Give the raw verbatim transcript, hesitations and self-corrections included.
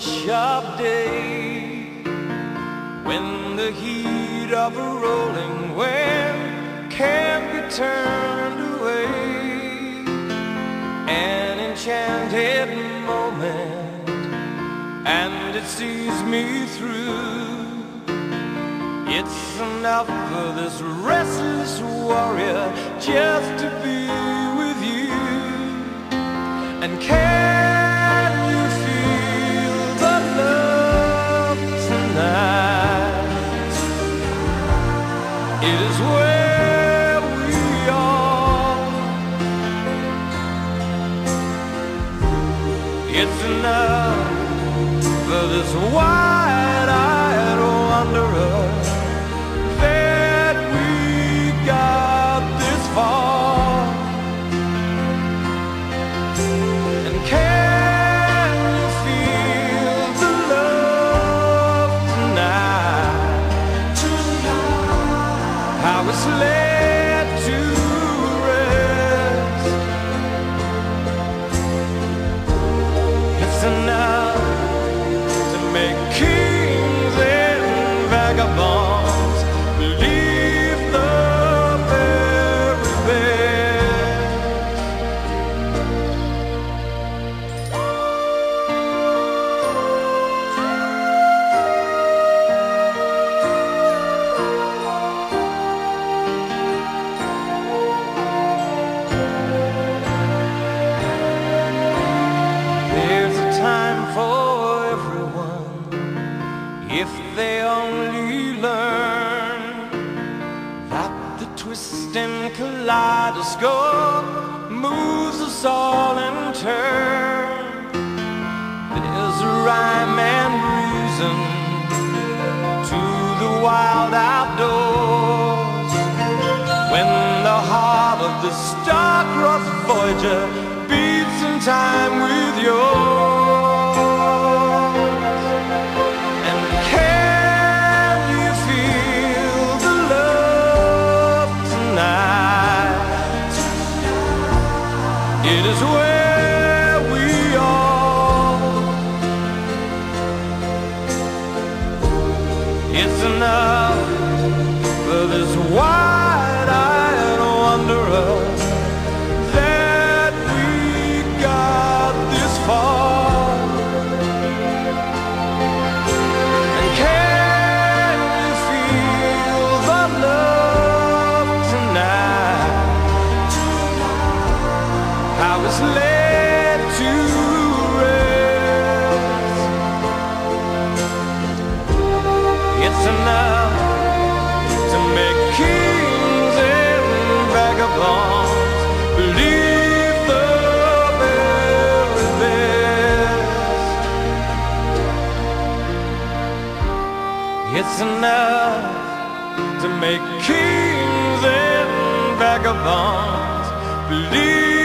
sharp day, when the heat of a rolling wave can't be turned away, an enchanted moment, and it sees me through. It's enough for this restless warrior just to be with you. And can you feel the love tonight? It is where we are. It's enough for this wide-eyed wanderer. Kaleidoscope moves us all in turn. There's a rhyme and reason to the wild outdoors, when the heart of the star-crossed voyager beats in time with yours. It's enough to make kings and vagabonds believe.